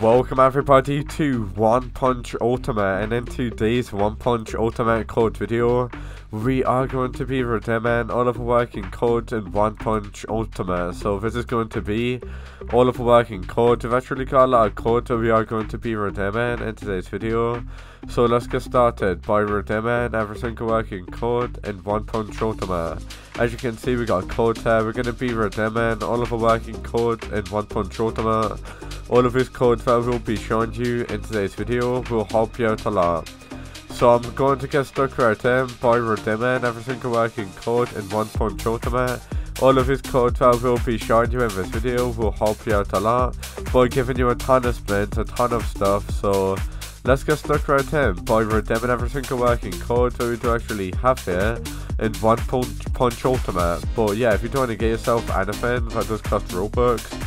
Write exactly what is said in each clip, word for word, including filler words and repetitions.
Welcome everybody to One Punch Ultimate, and in today's One Punch Ultimate code video we are going to be redeeming all of the working codes in One Punch Ultimate. So this is going to be all of the working codes. We've actually got a lot of codes that we are going to be redeeming in today's video, so let's get started by redeeming every single working code in One Punch Ultimate. As you can see, we got codes here. We're going to be redeeming all of the working codes in One Punch Ultimate. All of these codes that I will be showing you in today's video will help you out a lot. So I'm going to get stuck right in by redeeming every single working code in One Punch Ultimate. All of these codes that I will be showing you in this video will help you out a lot by giving you a ton of spins, a ton of stuff. So let's get stuck right in by redeeming every single working code that we do actually have here in One Punch, Punch Ultimate. But yeah, if you don't want to get yourself anything that does cost Robux,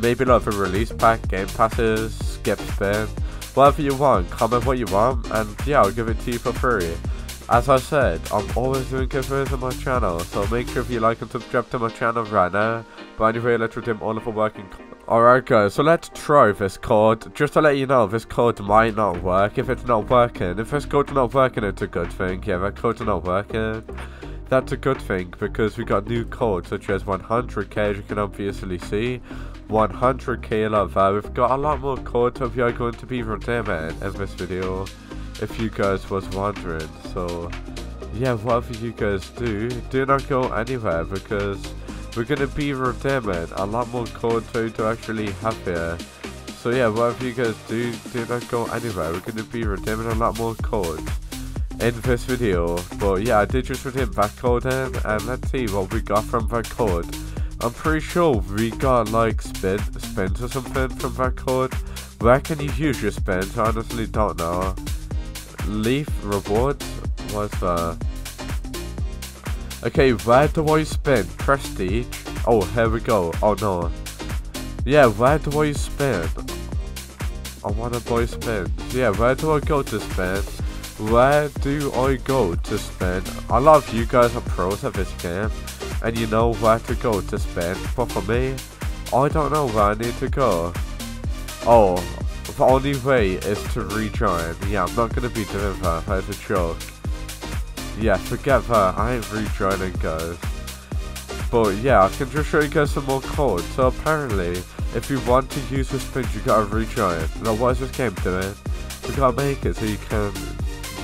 maybe like the release pack, game passes, skip spin, whatever you want, comment what you want, and yeah, I'll give it to you for free. As I said, I'm always doing giveaways on my channel, so make sure if you like and subscribe to my channel right now. But anyway, let's redeem all of the working. Alright guys, so let's try this code. Just to let you know, this code might not work if it's not working. If this code's not working, it's a good thing. Yeah, that code's not working. That's a good thing because we got new codes such as one hundred K, as you can obviously see, one hundred K like that. We've got a lot more codes that we are going to be redeeming in this video, if you guys was wondering. So yeah, whatever you guys do, do not go anywhere because we're going to be redeeming a lot more codes that we actually have here. So yeah, whatever you guys do, do not go anywhere. We're going to be redeeming a lot more codes in this video. But yeah, I did just redeem that code in, and let's see what we got from that code. I'm pretty sure we got like spin, spins or something from that code. Where can you use your spins? I honestly don't know. Leaf rewards? What's that? Okay, where do I spin? Prestige? Oh, here we go. Oh no. Yeah, where do I spin? I wanna buy spins. Yeah, where do I go to spin? Where do I go to spin? A lot of you guys are pros at this game, and you know where to go to spin, but for me, I don't know where I need to go. Oh, the only way is to rejoin. Yeah, I'm not gonna be doing that, that's a joke. Yeah, forget that, I ain't rejoining guys. But yeah, I can just show you guys some more codes. So apparently, if you want to use the spins, you gotta rejoin. Now what is this game doing? We gotta make it so you can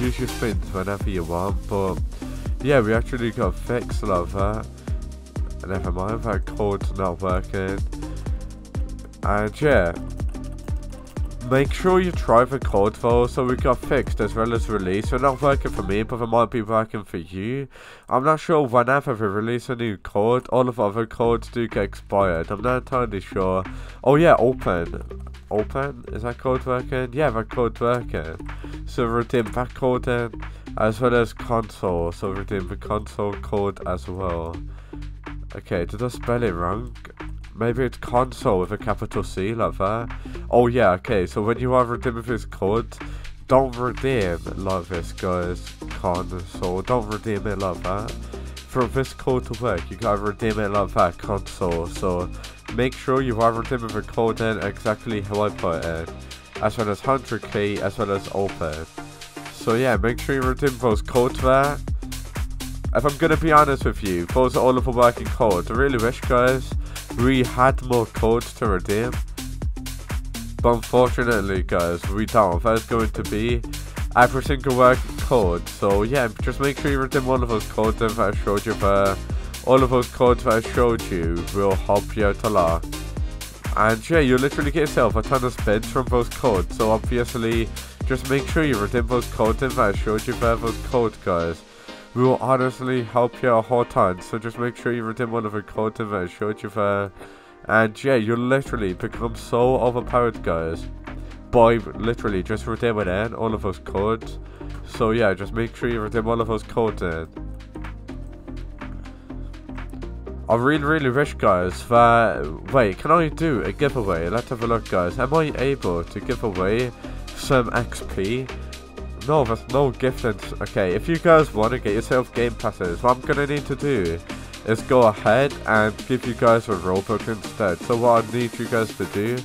use your spins whenever you want, but yeah, we actually got fixed like that. Never mind, that code's not working. And yeah, make sure you try the code though. So we got fixed as well as released. They're not working for me, but they might be working for you. I'm not sure whenever they release a new code, all of the other codes do get expired. I'm not entirely sure. Oh yeah, open. Open? Is that code working? Yeah, that code's working. So redeem that code in, as well as console. So redeem the console code as well. Okay, did I spell it wrong? Maybe it's console with a capital C like that. Oh yeah, okay, so when you are redeeming this code, don't redeem like this guys, console. Don't redeem it like that. For this code to work, you gotta redeem it like that, console. So make sure you are redeeming the code in exactly how I put it, as well as one hundred K, as well as open. So yeah, make sure you redeem those codes there. If I'm gonna be honest with you, those are all of the working codes. I really wish guys we had more codes to redeem, but unfortunately guys we don't. That's going to be every single working code. So yeah, just make sure you redeem one of those codes that I showed you there. All of those codes that I showed you will help you out a lot. And yeah, you'll literally get yourself a ton of spins from those codes. So obviously, just make sure you redeem those codes in that I showed you there, those codes guys. We will honestly help you a whole ton. So just make sure you redeem one of the codes in that I showed you there. And yeah, you'll literally become so overpowered guys, by literally just redeeming in all of those codes. So yeah, just make sure you redeem all of those codes in. I really, really wish, guys, that... Wait, can I do a giveaway? Let's have a look, guys. Am I able to give away some X P? No, there's no gifting. Okay, if you guys want to get yourself game passes, what I'm going to need to do is go ahead and give you guys a Robux instead. So what I need you guys to do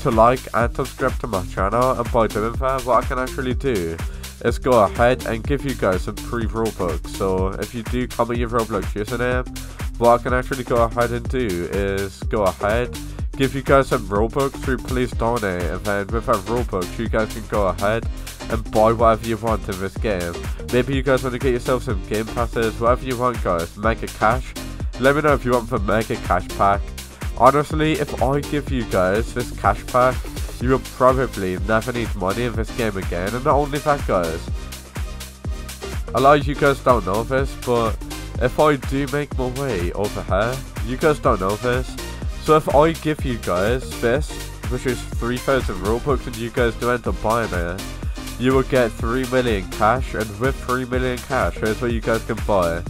to like and subscribe to my channel, and by doing that, what I can actually do is go ahead and give you guys some free Robux. So if you do comment your Roblox username, what I can actually go ahead and do is go ahead, give you guys some Robux through Please Donate, and then with that Robux you guys can go ahead and buy whatever you want in this game. Maybe you guys want to get yourself some game passes, whatever you want guys. Mega cash, let me know if you want the mega cash pack. Honestly, if I give you guys this cash pack, you will probably never need money in this game again. And not only that guys, a lot of you guys don't know this, but if I do make my way over here, you guys don't know this, so if I give you guys this, which is three thousand Robux, and you guys do end up buying it, you will get three million cash, and with three million cash, here's what you guys can buy.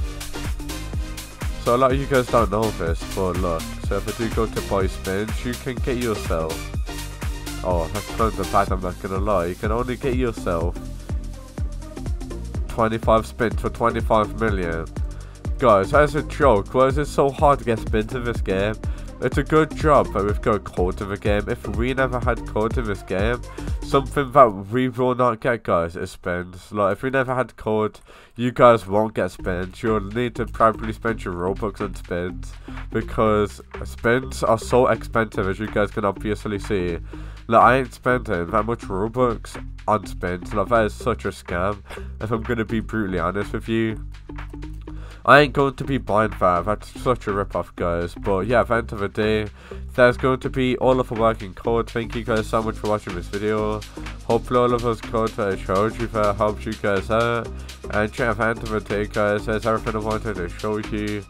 So a lot of you guys don't know this, but look, so if I do go to buy spins, you can get yourself, oh that's kind of bad, I'm not gonna lie, you can only get yourself twenty-five spins for twenty-five million. Guys, that's a joke. Why is it so hard to get spins in this game? It's a good job that we've got codes in the game. If we never had codes in this game, something that we will not get guys is spins. Like if we never had codes, you guys won't get spins. You'll need to probably spend your Robux on spins, because spins are so expensive, as you guys can obviously see. Like I ain't spending that much Robux on spins. Like that is such a scam, if I'm gonna be brutally honest with you. I ain't going to be buying that, that's such a rip-off guys. But yeah, at the end of the day, that's going to be all of the working code. Thank you guys so much for watching this video. Hopefully all of those codes that I showed you that helped you guys out. And yeah, at the end of the day guys, that's everything I wanted to show you.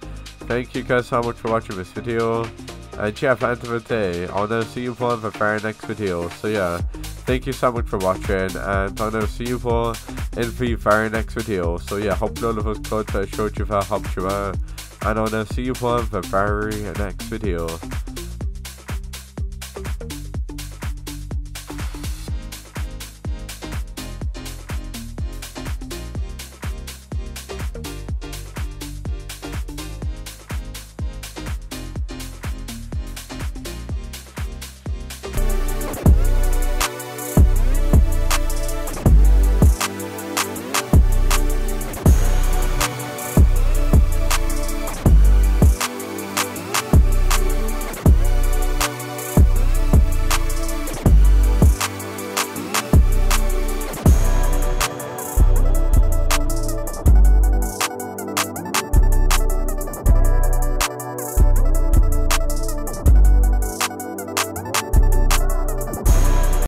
Thank you guys so much for watching this video. And yeah, at the end of the day, I'll now see you for the very next video. So yeah, thank you so much for watching, and I'll now see you for in the very next video. So yeah, hope all of those codes that I showed you that helped you out, and I'll now see you for the very next video.